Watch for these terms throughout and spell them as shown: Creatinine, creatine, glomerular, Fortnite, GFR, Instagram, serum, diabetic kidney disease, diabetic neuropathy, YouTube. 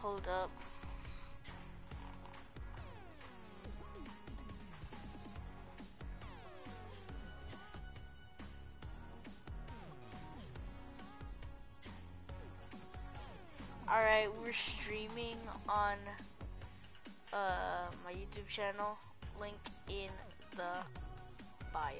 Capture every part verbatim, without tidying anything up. Hold up. Alright, we're streaming on uh, my YouTube channel. Link in the bio.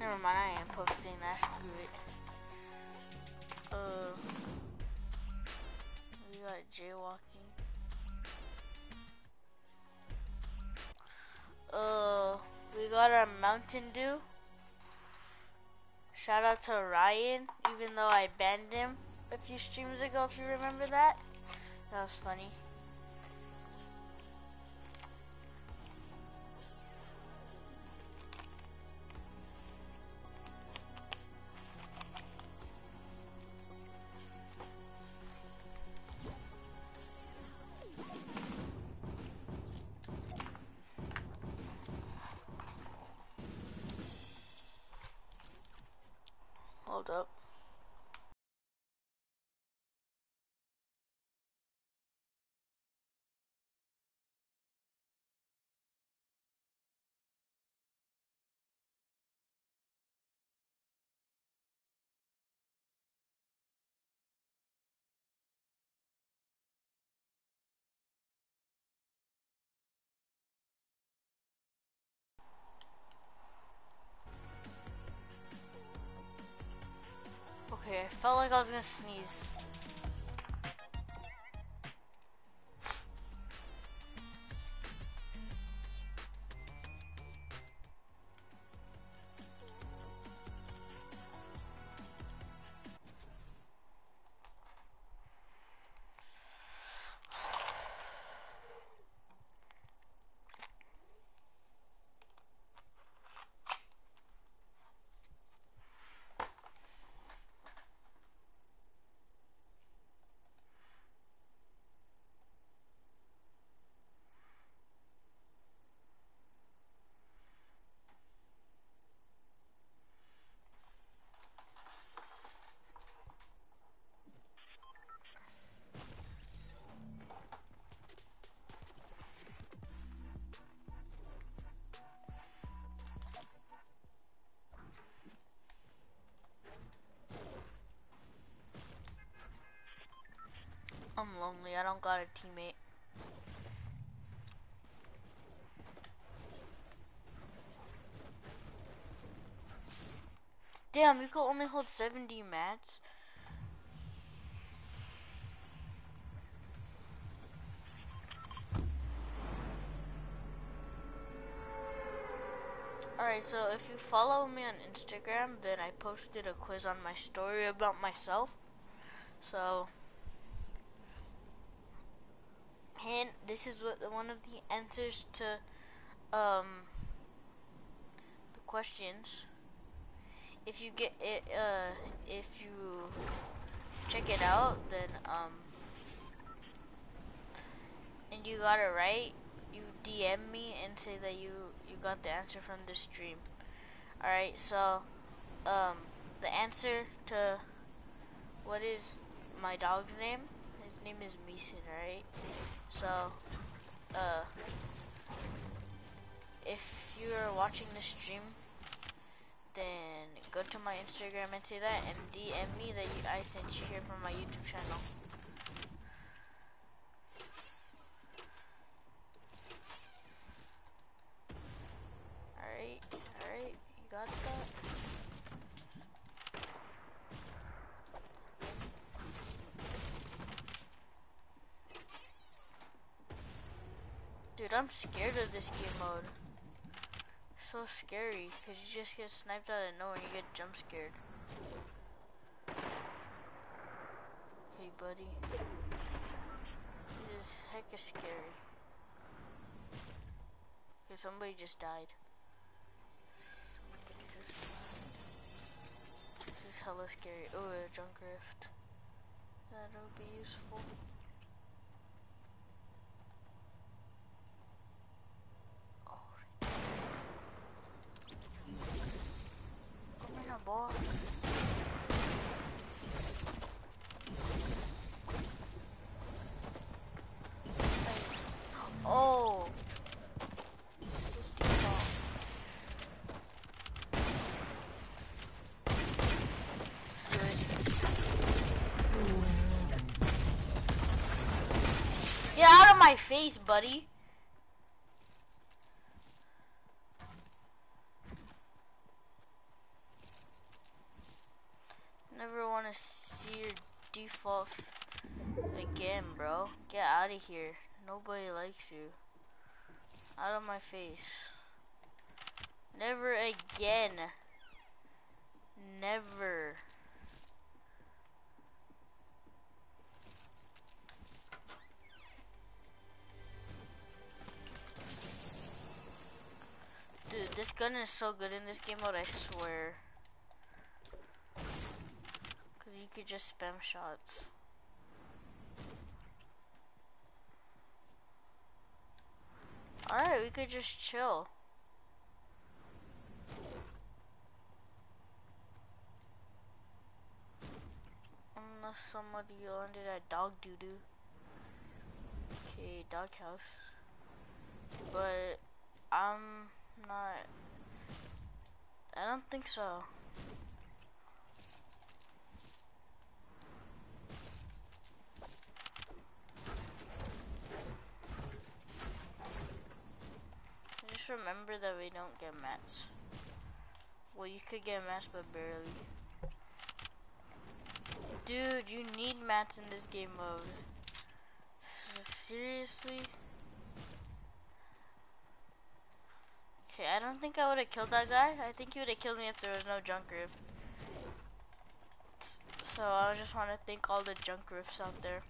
Never mind, I am posting that, screw it. Uh, we got jaywalking. Uh, we got our Mountain Dew. Shout out to Ryan, even though I banned him a few streams ago, if you remember that. That was funny. Up. Okay, I felt like I was gonna sneeze. I'm lonely, I don't got a teammate. Damn, you could only hold seventy mats. Alright, so if you follow me on Instagram, then I posted a quiz on my story about myself. So... and this is what one of the answers to um, the questions. If you get it, uh, if you check it out, then um, and you got it right, you D M me and say that you you got the answer from the stream. All right, so um, the answer to what is my dog's name? His name is Mason, right? So, uh, if you're watching this stream, then go to my Instagram and say that, and D M me that you, I sent you here from my YouTube channel. Alright, alright, you got that? Dude, I'm scared of this game mode. It's so scary, because you just get sniped out of nowhere and you get jump scared. Okay, buddy. This is hecka scary. Okay, somebody just died. This is hella scary. Oh, a junk rift. That'll be useful. out of my face, buddy. Never want to see your default again, bro. Get out of here. Nobody likes you. Out of my face. Never again. Never. Dude, this gun is so good in this game mode, I swear. Cause you could just spam shots. Alright, we could just chill. Unless somebody landed at dog doo doo. Okay, dog house. But I'm not. I don't think so. Just remember that we don't get mats. Well, you could get mats, but barely. Dude, you need mats in this game mode. Seriously? Okay, I don't think I would have killed that guy. I think he would have killed me if there was no junk rift. So I just want to thank all the junk rifts out there.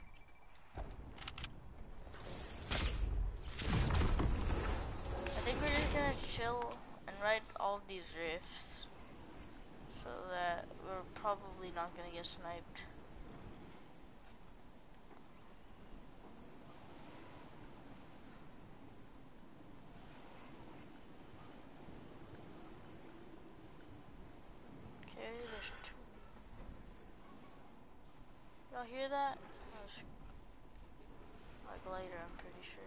I think we're just gonna chill and ride all these rifts so that we're probably not gonna get sniped. Okay, there's two. Y'all hear that? That was my glider, I'm pretty sure.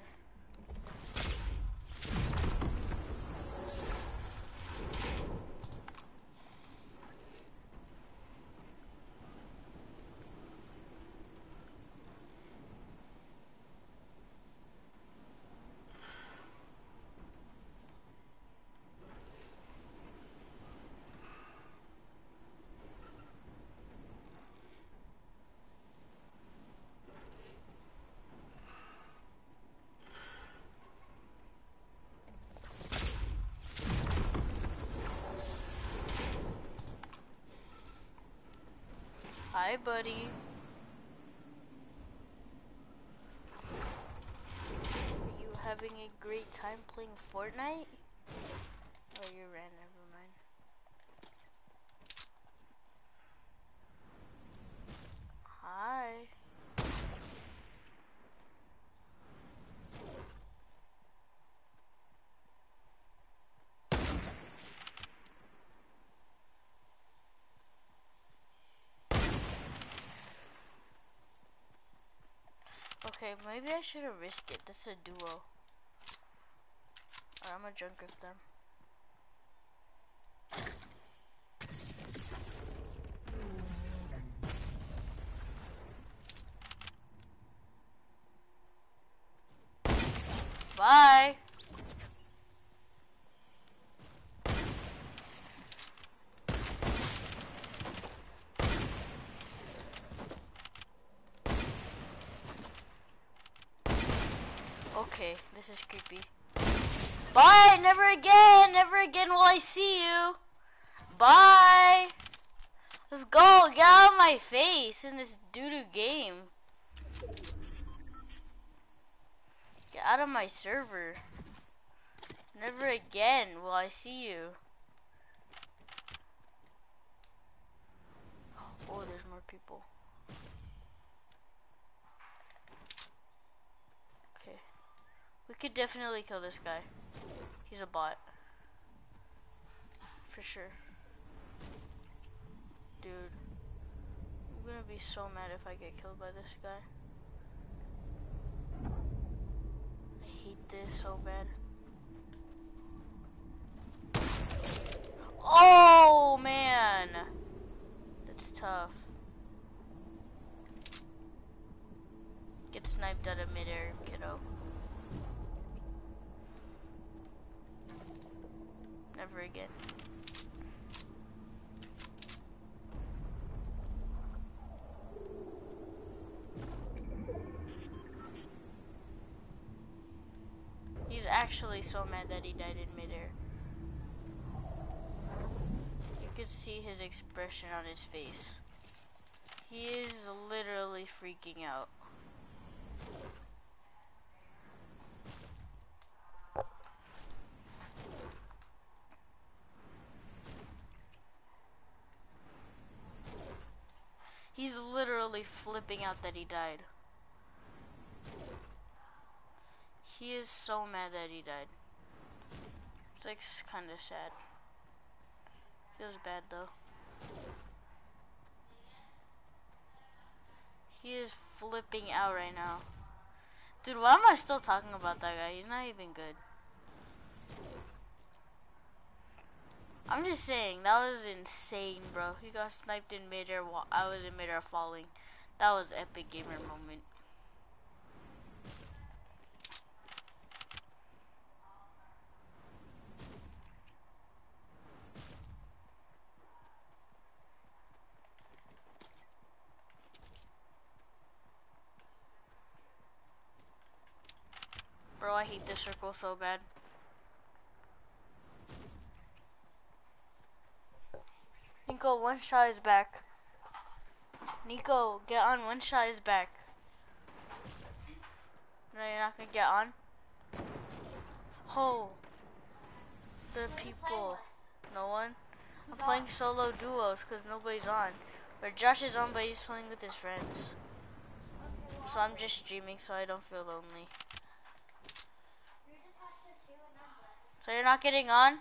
Hi, buddy. Are you having a great time playing Fortnite? Oh, you ran, never mind. Hi. Okay, maybe I should have risked it. This is a duo. Alright, I'm a junk with them. Bye! Okay, this is creepy. Bye, never again, never again will I see you. Bye. Let's go, get out of my face in this doo-doo game. Get out of my server. Never again will I see you. Oh, there's more people. We could definitely kill this guy. He's a bot. For sure. Dude. I'm gonna be so mad if I get killed by this guy. I hate this so bad. Oh, man! That's tough. Get get sniped out of midair, kiddo. Never again. He's actually so mad that he died in midair. You can see his expression on his face. He is literally freaking out. He's literally flipping out that he died. He is so mad that he died. It's like kind of sad. Feels bad though. He is flipping out right now. Dude, why am I still talking about that guy? He's not even good. I'm just saying, that was insane, bro. He got sniped in midair while I was in midair falling. That was epic gamer moment. Bro, I hate this circle so bad. Nico, one shot is back. Nico, get on, one shot is back. No, you're not gonna get on? Oh. The people. No one? I'm playing solo duos because nobody's on. Or Josh is on, but he's playing with his friends. So I'm just streaming so I don't feel lonely. So you're not getting on?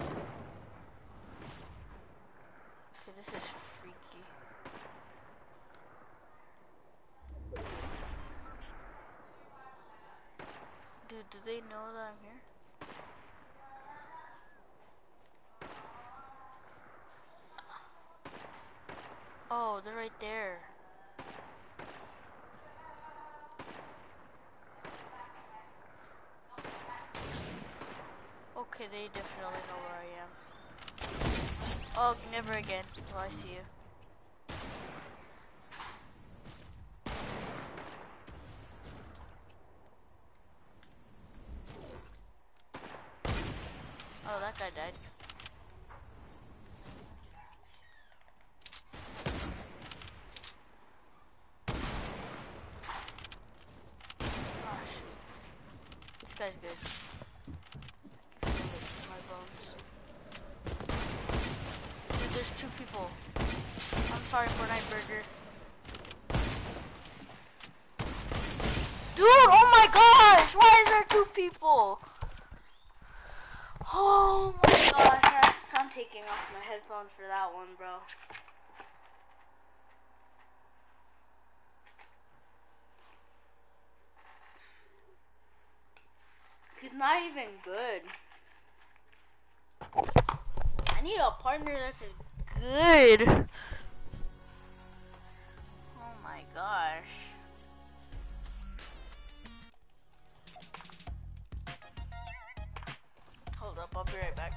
Okay, this is freaky. Dude, do they know that I'm here? Oh, they're right there. Okay, they definitely know where I am. Oh, never again. Oh, I see you. Oh, that guy died. Oh, shoot. This guy's good. There's two people. I'm sorry, Fortnite Burger. Dude, oh my gosh! Why is there two people? Oh my gosh, I'm taking off my headphones for that one, bro. He's not even good. I need a partner that's as good. Oh my gosh. Hold up, I'll be right back.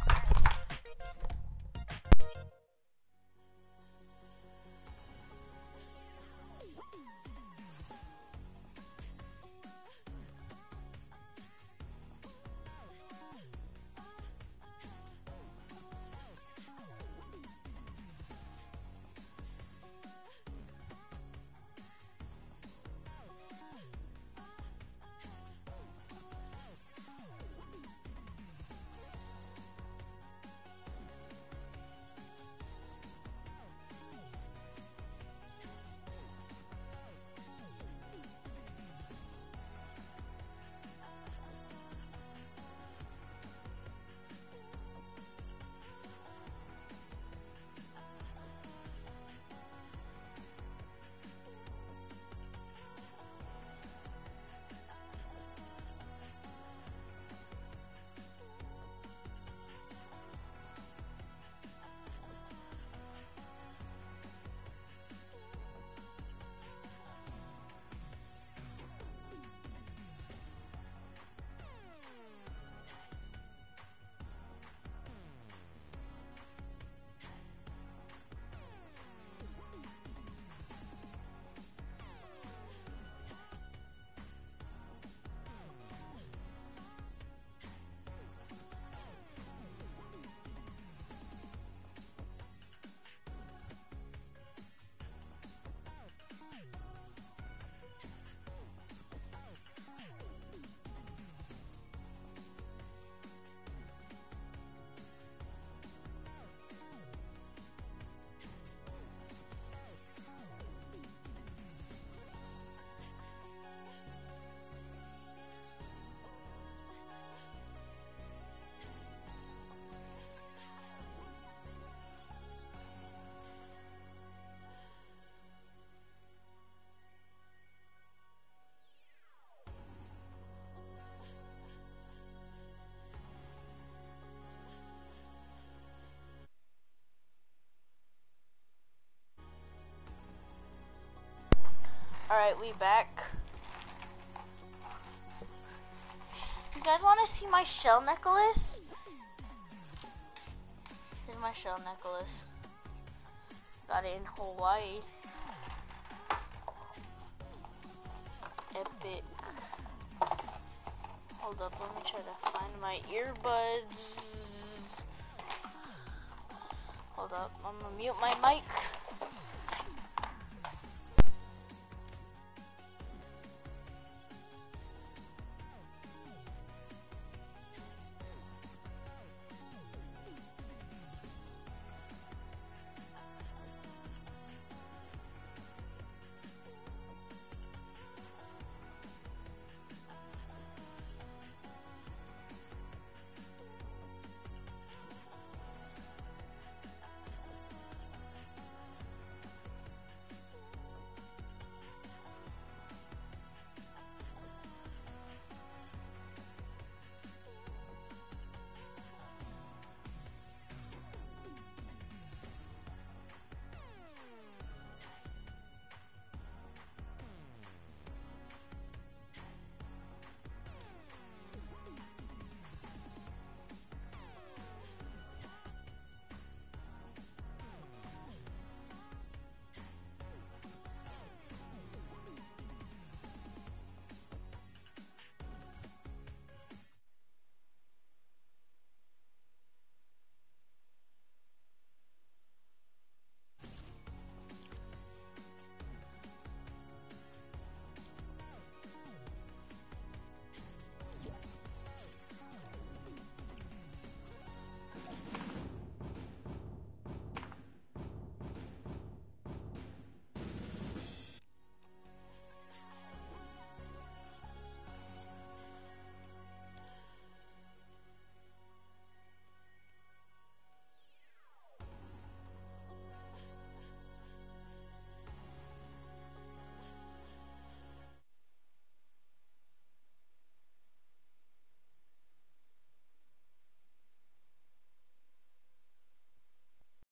Alright, we back. You guys want to see my shell necklace? Here's my shell necklace. Got it in Hawaii. Epic. Hold up, let me try to find my earbuds. Hold up, I'm gonna mute my mic.